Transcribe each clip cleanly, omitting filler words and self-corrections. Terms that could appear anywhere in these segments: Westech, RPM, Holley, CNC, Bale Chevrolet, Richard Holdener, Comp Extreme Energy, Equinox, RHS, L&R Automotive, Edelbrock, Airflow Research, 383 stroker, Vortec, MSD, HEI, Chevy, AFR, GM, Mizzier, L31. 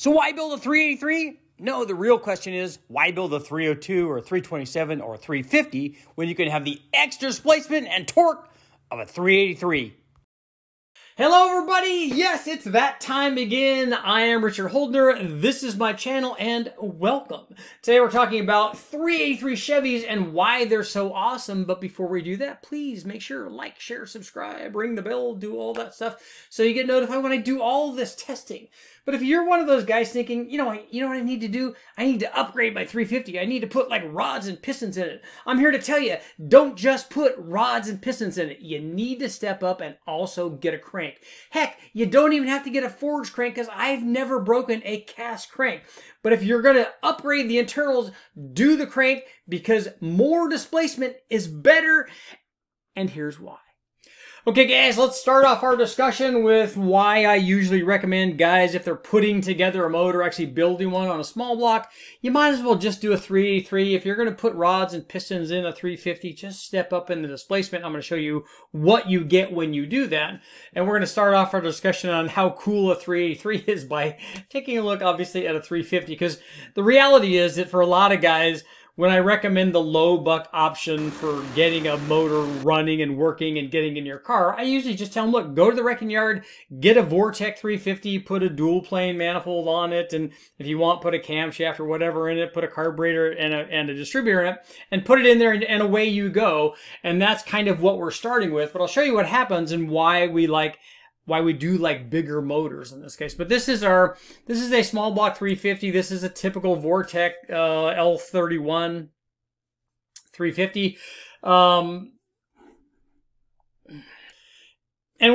So why build a 383? No, the real question is, why build a 302 or a 327 or a 350 when you can have the extra displacement and torque of a 383? Hello everybody, yes, it's that time again. I am Richard Holdener, this is my channel, and welcome. Today we're talking about 383 Chevys and why they're so awesome, but before we do that, please make sure to like, share, subscribe, ring the bell, do all that stuff, so you get notified when I do all this testing. But if you're one of those guys thinking, you know what I need to do? I need to upgrade my 350. I need to put like rods and pistons in it. I'm here to tell you, don't just put rods and pistons in it. You need to step up and also get a crank. Heck, you don't even have to get a forged crank because I've never broken a cast crank. But if you're going to upgrade the internals, do the crank because more displacement is better. And here's why. Okay guys, let's start off our discussion with why I usually recommend guys, if they're putting together a motor, actually building one on a small block, you might as well just do a 383. If you're going to put rods and pistons in a 350, just step up in the displacement. I'm going to show you what you get when you do that. And we're going to start off our discussion on how cool a 383 is by taking a look, obviously, at a 350. Because the reality is that for a lot of guys, when I recommend the low buck option for getting a motor running and working and getting in your car, I usually just tell them, look, go to the wrecking yard, get a Vortec 350, put a dual plane manifold on it, and if you want, put a camshaft or whatever in it, put a carburetor and a distributor in it, and put it in there and away you go. And that's kind of what we're starting with. But I'll show you what happens and why we like why we do like bigger motors in this case. But this is our, this is a small block 350. This is a typical Vortec L31 350. And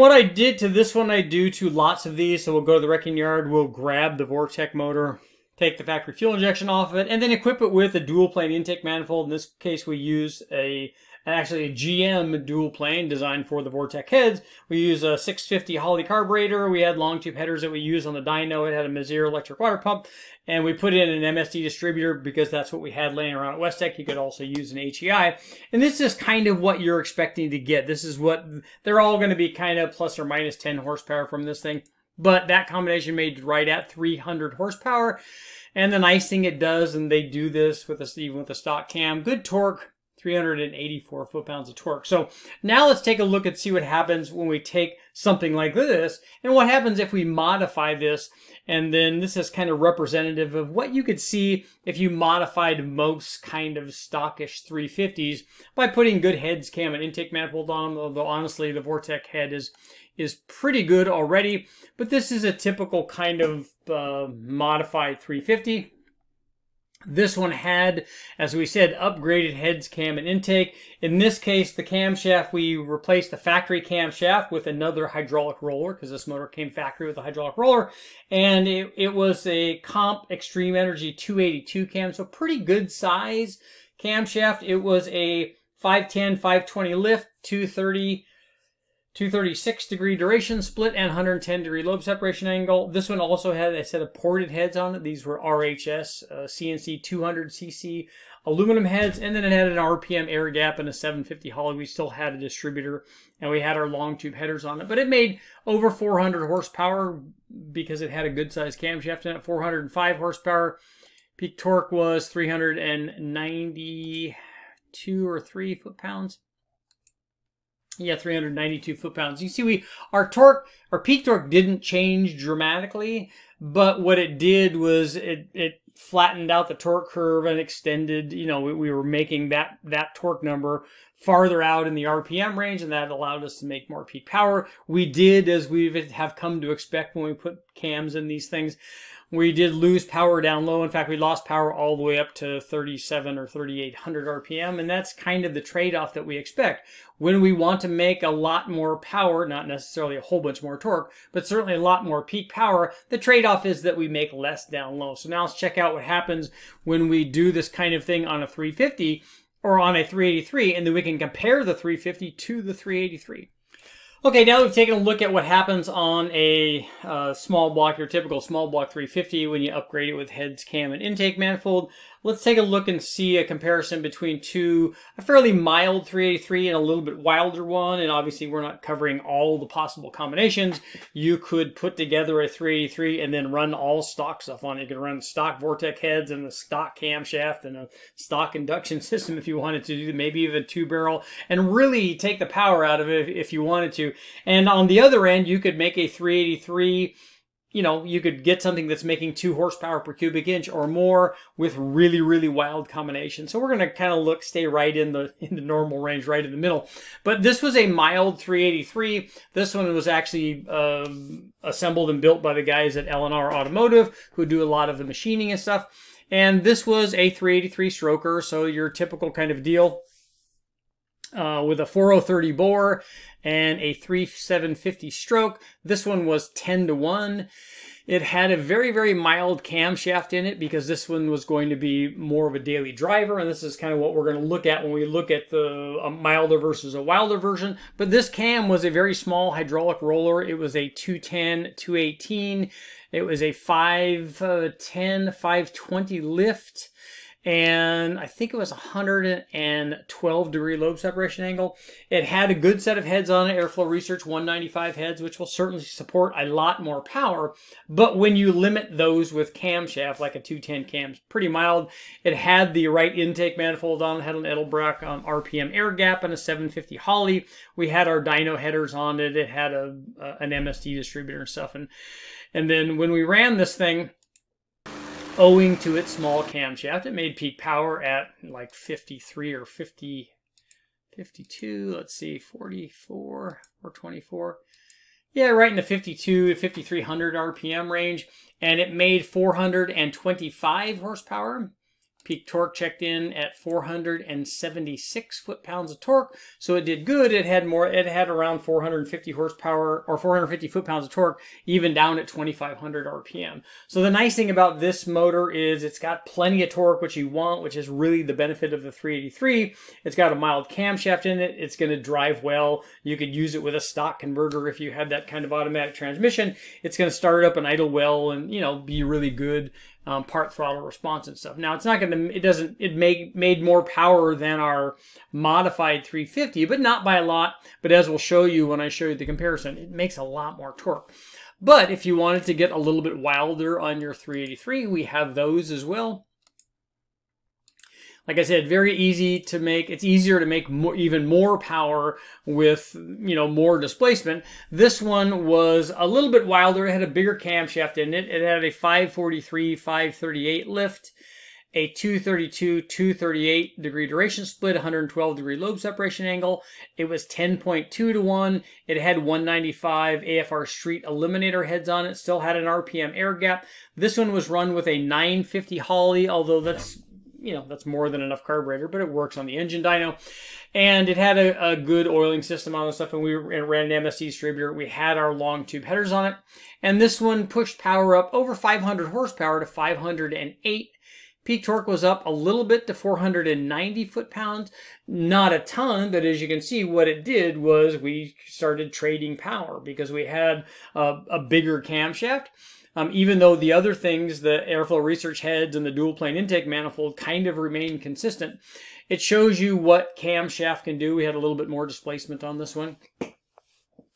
what I did to this one, I do to lots of these. So we'll go to the wrecking yard. We'll grab the Vortec motor, take the factory fuel injection off of it, and then equip it with a dual plane intake manifold. In this case, we use a actually a GM dual plane designed for the Vortec heads. We use a 650 Holley carburetor. We had long tube headers that we use on the dyno. It had a Mizzier electric water pump. And we put in an MSD distributor because that's what we had laying around at Westech. You could also use an HEI. And this is kind of what you're expecting to get. This is what they're all going to be, kind of plus or minus 10 horsepower from this thing. But that combination made right at 300 horsepower. And the nice thing it does, and they do this with us even with a stock cam, good torque. 384 foot-pounds of torque. So now let's take a look and see what happens when we take something like this and what happens if we modify this. And then this is kind of representative of what you could see if you modified most kind of stockish 350s by putting good heads, cam, and intake manifold on them, although honestly the Vortec head is pretty good already. But this is a typical kind of modified 350. This one had, as we said, upgraded heads, cam, and intake. In this case, the camshaft, we replaced the factory camshaft with another hydraulic roller because this motor came factory with a hydraulic roller. And it was a Comp Extreme Energy 282 cam, so pretty good size camshaft. It was a 510, 520 lift, 230. 236 degree duration split and 110 degree lobe separation angle. This one also had a set of ported heads on it. These were RHS CNC 200cc aluminum heads, and then it had an RPM air gap and a 750 Holley. We still had a distributor, and we had our long tube headers on it, but it made over 400 horsepower because it had a good sized camshaft in it, 405 horsepower. Peak torque was 392 or 3 foot-pounds. Yeah, 392 foot-pounds. You see, our peak torque didn't change dramatically, but what it did was it flattened out the torque curve and extended, you know, we were making that torque number farther out in the RPM range, and that allowed us to make more peak power. We did, as we have come to expect when we put cams in these things, we did lose power down low. In fact, we lost power all the way up to 37 or 3800 RPM, and that's kind of the trade-off that we expect. When we want to make a lot more power, not necessarily a whole bunch more torque, but certainly a lot more peak power, the trade-off is that we make less down low. So now let's check out what happens when we do this kind of thing on a 350 or on a 383, and then we can compare the 350 to the 383. Okay, now we've taken a look at what happens on a small block, your typical small block 350 when you upgrade it with heads, cam, and intake manifold. Let's take a look and see a comparison between a fairly mild 383 and a little bit wilder one. And obviously we're not covering all the possible combinations. You could put together a 383 and then run all stock stuff on it. You could run stock Vortec heads and a stock camshaft and a stock induction system if you wanted to, do maybe even 2-barrel, and really take the power out of it if you wanted to. And on the other end, you could make a 383. You know, you could get something that's making 2 horsepower per cubic inch or more with really, really wild combinations. So we're going to kind of stay right in the normal range, right in the middle. But this was a mild 383. This one was actually assembled and built by the guys at L&R Automotive, who do a lot of the machining and stuff. And this was a 383 stroker, so your typical kind of deal. With a 4030 bore and a 3750 stroke. This one was 10-to-1. It had a very, very mild camshaft in it because this one was going to be more of a daily driver, and this is kind of what we're going to look at when we look at a milder versus a wilder version. But this cam was a very small hydraulic roller. It was a 210, 218. It was a 510, 520 lift. And I think it was 112-degree lobe separation angle. It had a good set of heads on it, Airflow Research 195 heads, which will certainly support a lot more power. But when you limit those with camshaft, like a 210 cam, pretty mild. It had the right intake manifold on. It had an Edelbrock RPM air gap and a 750 Holley. We had our dyno headers on it. It had an MSD distributor and stuff. And then when we ran this thing, owing to its small camshaft, it made peak power at like 53 or 50, 52, let's see, 44 or 24. Yeah, right in the 52 to 5300 RPM range. And it made 425 horsepower. Peak torque checked in at 476 foot-pounds of torque. So it did good. It had more, it had around 450 horsepower or 450 foot-pounds of torque, even down at 2500 RPM. So the nice thing about this motor is it's got plenty of torque, which you want, which is really the benefit of the 383. It's got a mild camshaft in it. It's going to drive well. You could use it with a stock converter if you had that kind of automatic transmission. It's going to start up and idle well and, you know, be really good. Part throttle response and stuff. Now it's not going to, it made more power than our modified 350, but not by a lot. But as we'll show you when I show you the comparison, it makes a lot more torque. But if you wanted to get a little bit wilder on your 383, we have those as well. Like I said, very easy to make. It's easier to make more, even more power with, you know, more displacement. This one was a little bit wilder. It had a bigger camshaft in it. It had a 543, 538 lift, a 232, 238 degree duration split, 112-degree lobe separation angle. It was 10.2-to-1. It had 195 AFR street eliminator heads on it. Still had an RPM air gap. This one was run with a 950 Holley, although that's, you know, that's more than enough carburetor, but it works on the engine dyno. And it had a good oiling system on and stuff, and it ran an MSD distributor. We had our long tube headers on it. And this one pushed power up over 500 horsepower to 508. Peak torque was up a little bit to 490 foot-pounds. Not a ton, but as you can see, what it did was we started trading power because we had a bigger camshaft. Even though the other things, the Airflow Research heads and the dual plane intake manifold kind of remain consistent, it shows you what camshaft can do. We had a little bit more displacement on this one.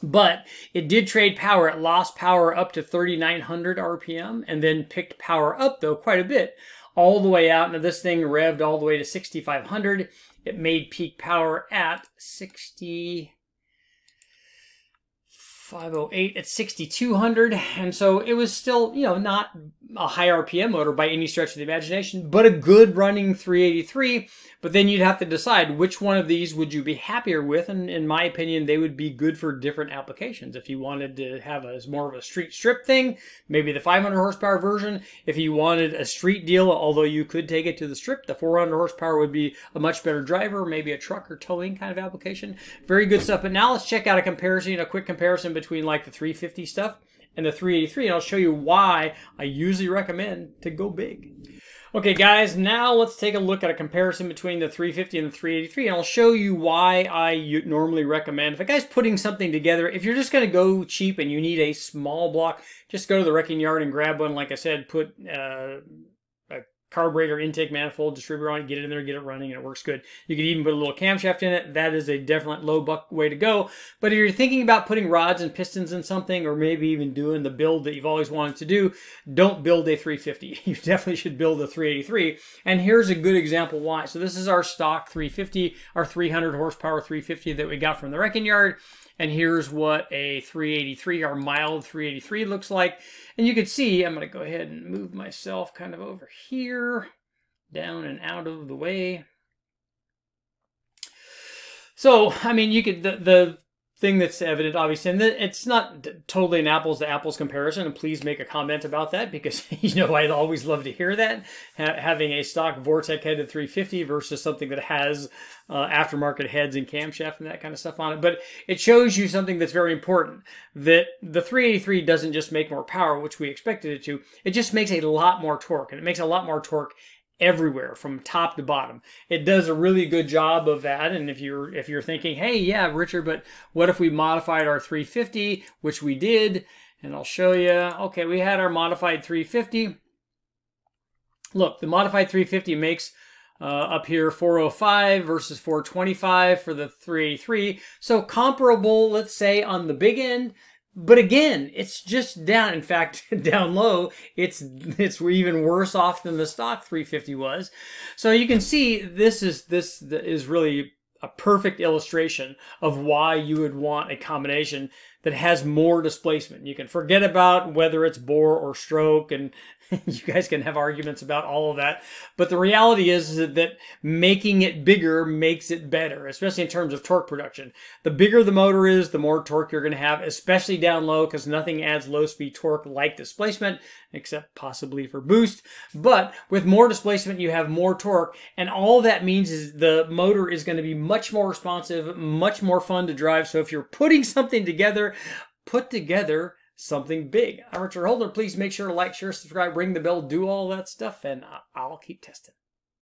But it did trade power. It lost power up to 3,900 RPM and then picked power up, though, quite a bit, all the way out. Now, this thing revved all the way to 6,500. It made peak power at 508 at 6,200, and so it was still, you know, not a high RPM motor by any stretch of the imagination, but a good running 383. But then you'd have to decide which one of these would you be happier with, and in my opinion, they would be good for different applications. If you wanted to have a more of a street strip thing, maybe the 500 horsepower version. If you wanted a street deal, although you could take it to the strip, the 400 horsepower would be a much better driver, maybe a truck or towing kind of application. Very good stuff. But now let's check out a quick comparison between like the 350 stuff and the 383, and I'll show you why I usually recommend to go big. Okay, guys, now let's take a look at a comparison between the 350 and the 383, and I'll show you why I normally recommend. If a guy's putting something together, if you're just going to go cheap and you need a small block, just go to the wrecking yard and grab one. Like I said, put carburetor intake manifold distributor on it, get it in there, get it running, and it works good. You could even put a little camshaft in it. That is a definite low buck way to go. But if you're thinking about putting rods and pistons in something, or maybe even doing the build that you've always wanted to do, don't build a 350. You definitely should build a 383. And here's a good example why. So this is our stock 350, our 300 horsepower 350 that we got from the wrecking yard. And here's what a 383, our mild 383, looks like. And you can see, I'm going to go ahead and move myself kind of over here, down and out of the way. So, I mean, you could, the thing that's evident, obviously, and it's not totally an apples-to-apples comparison, and please make a comment about that, because, you know, I'd always love to hear that, having a stock Vortec headed 350 versus something that has aftermarket heads and camshaft and that kind of stuff on it. But it shows you something that's very important, that the 383 doesn't just make more power, which we expected it to. It just makes a lot more torque, and it makes a lot more torque everywhere from top to bottom. It does a really good job of that. And if you're thinking, hey, yeah, Richard, but what if we modified our 350, which we did, and I'll show you. Okay, we had our modified 350. Look, the modified 350 makes up here 405 versus 425 for the 383. So comparable, let's say, on the big end. But again, it's just down. In fact, down low, it's even worse off than the stock 350 was. So you can see this is really a perfect illustration of why you would want a combination that has more displacement. You can forget about whether it's bore or stroke, and you guys can have arguments about all of that. But the reality is that making it bigger makes it better, especially in terms of torque production. The bigger the motor is, the more torque you're going to have, especially down low, because nothing adds low-speed torque like displacement, except possibly for boost. But with more displacement, you have more torque, and all that means is the motor is going to be much more responsive, much more fun to drive. So if you're putting something together, put together something big. I'm Richard Holdener. Please make sure to like, share, subscribe, ring the bell, do all that stuff, and I'll keep testing.